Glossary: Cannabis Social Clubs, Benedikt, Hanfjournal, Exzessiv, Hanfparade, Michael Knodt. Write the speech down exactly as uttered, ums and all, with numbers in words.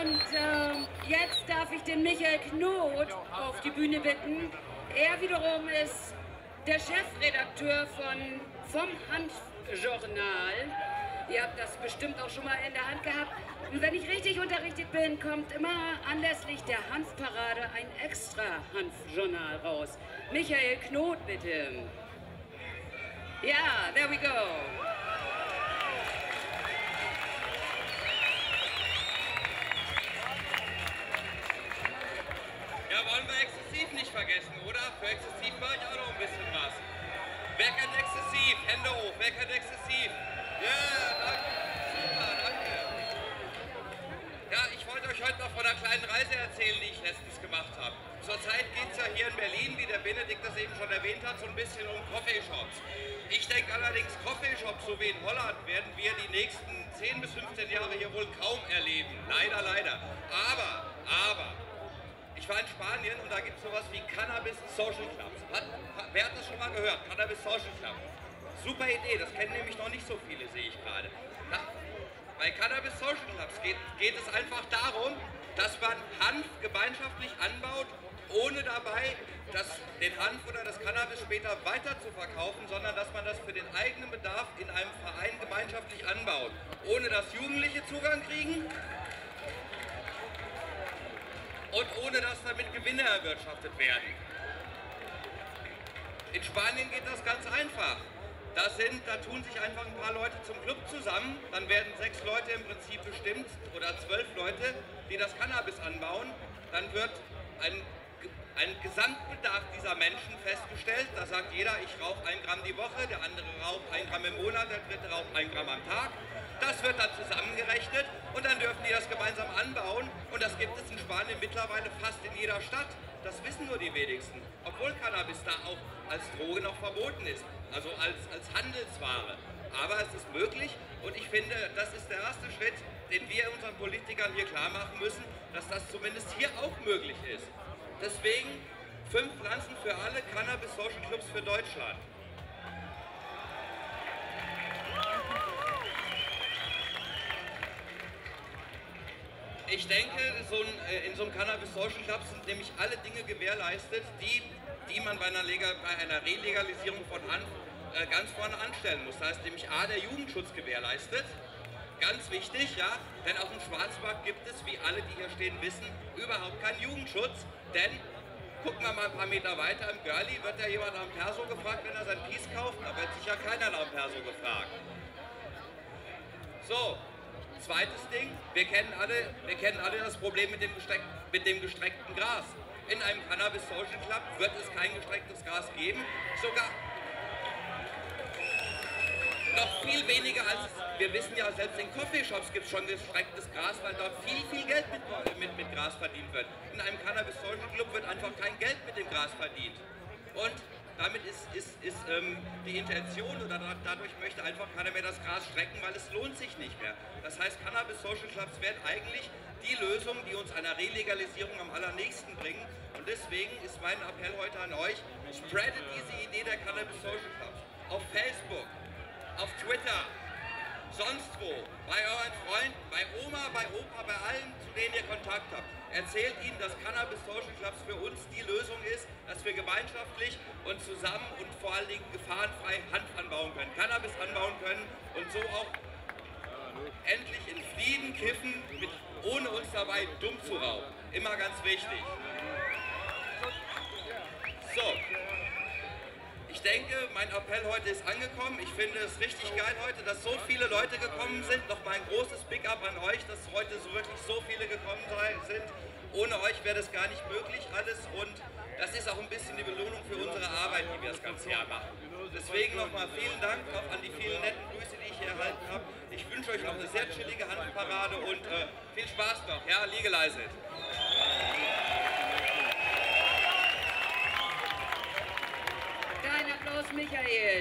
Und ähm, jetzt darf ich den Michael Knodt auf die Bühne bitten. Er wiederum ist der Chefredakteur von, vom Hanfjournal. Ihr habt das bestimmt auch schon mal in der Hand gehabt. Und wenn ich richtig unterrichtet bin, kommt immer anlässlich der Hanfparade ein extra Hanfjournal raus. Michael Knodt, bitte. Ja, there we go. Wollen wir Exzessiv nicht vergessen, oder? Für Exzessiv mache ich auch noch ein bisschen was. Wer kennt Exzessiv? Hände hoch, wer kennt Exzessiv? Ja, yeah, danke. Super, danke. Ja, ich wollte euch heute noch von einer kleinen Reise erzählen, die ich letztens gemacht habe. Zurzeit geht es ja hier in Berlin, wie der Benedikt das eben schon erwähnt hat, so ein bisschen um Coffeeshops. Ich denke allerdings, Coffeeshops, so wie in Holland, werden wir die nächsten zehn bis fünfzehn Jahre hier wohl kaum erleben. Leider, leider. Aber, aber... Ich war in Spanien und da gibt es sowas wie Cannabis Social Clubs. Hat, hat, wer hat das schon mal gehört? Cannabis Social Clubs. Super Idee, das kennen nämlich noch nicht so viele, sehe ich gerade. Na, bei Cannabis Social Clubs geht, geht es einfach darum, dass man Hanf gemeinschaftlich anbaut, ohne dabei das, den Hanf oder das Cannabis später weiter zu verkaufen, sondern dass man das für den eigenen Bedarf in einem Verein gemeinschaftlich anbaut. Ohne dass Jugendliche Zugang kriegen. Und ohne dass damit Gewinne erwirtschaftet werden. In Spanien geht das ganz einfach. Da, sind, da tun sich einfach ein paar Leute zum Club zusammen. Dann werden sechs Leute im Prinzip bestimmt oder zwölf Leute, die das Cannabis anbauen. Dann wird ein, ein Gesamtbedarf dieser Menschen festgestellt. Da sagt jeder, ich rauche ein Gramm die Woche, der andere raucht ein Gramm im Monat, der dritte raucht ein Gramm am Tag. Das wird dann zusammengerechnet und dann dürfen die das gemeinsam anbauen. Und das gibt es in Spanien mittlerweile fast in jeder Stadt. Das wissen nur die wenigsten, obwohl Cannabis da auch als Droge noch verboten ist, also als, als Handelsware. Aber es ist möglich und ich finde, das ist der erste Schritt, den wir unseren Politikern hier klar machen müssen, dass das zumindest hier auch möglich ist. Deswegen fünf Pflanzen für alle, Cannabis Social Clubs für Deutschland. Ich denke, so ein, in so einem Cannabis Social Club sind nämlich alle Dinge gewährleistet, die, die man bei einer, Legal, bei einer Relegalisierung von Hanf äh, ganz vorne anstellen muss. Da ist nämlich A, der Jugendschutz gewährleistet, ganz wichtig, ja, denn auf dem Schwarzmarkt gibt es, wie alle, die hier stehen, wissen, überhaupt keinen Jugendschutz, denn gucken wir mal ein paar Meter weiter, im Görli wird ja jemand am Perso gefragt, wenn er sein Piece kauft, da wird sich ja keiner am Perso gefragt. So. Zweites Ding, wir kennen alle, wir kennen alle das Problem mit dem, Gestreck, mit dem gestreckten Gras. In einem Cannabis Social Club wird es kein gestrecktes Gras geben, sogar noch viel weniger als, wir wissen ja, selbst in Coffeeshops gibt es schon gestrecktes Gras, weil dort viel, viel Geld mit, mit, mit Gras verdient wird. In einem Cannabis Social Club wird einfach kein Geld mit dem Gras verdient. Und damit ist, ist, ist ähm, die Intention oder da, dadurch möchte einfach keiner mehr das Gras strecken, weil es lohnt sich nicht mehr. Das heißt, Cannabis Social Clubs wären eigentlich die Lösung, die uns einer Relegalisierung am allernächsten bringen. Und deswegen ist mein Appell heute an euch, spreadet diese Idee der Cannabis Social Clubs auf Facebook, auf Twitter, sonst wo, bei euren Freunden, bei Oma, bei Opa, bei allen, zu denen ihr Kontakt habt. Erzählt ihnen, dass Cannabis Social Clubs für uns die Lösung ist, dass wir gemeinschaftlich und zusammen und vor allen Dingen gefahrenfrei Hanf anbauen können, Cannabis anbauen können und so auch endlich in Frieden kiffen, mit, ohne uns dabei dumm zu rauchen. Immer ganz wichtig. So. Ich denke, mein Appell heute ist angekommen. Ich finde es richtig geil heute, dass so viele Leute gekommen sind. Nochmal ein großes Big-Up an euch, dass heute so wirklich so viele gekommen sind. Ohne euch wäre das gar nicht möglich alles und das ist auch ein bisschen die Belohnung für unsere Arbeit, die wir das ganze Jahr machen. Deswegen nochmal vielen Dank auch an die vielen netten Grüße, die ich hier erhalten habe. Ich wünsche euch noch eine sehr chillige Hanfparade und äh, viel Spaß noch. Ja, legalize it. Applaus, Michael.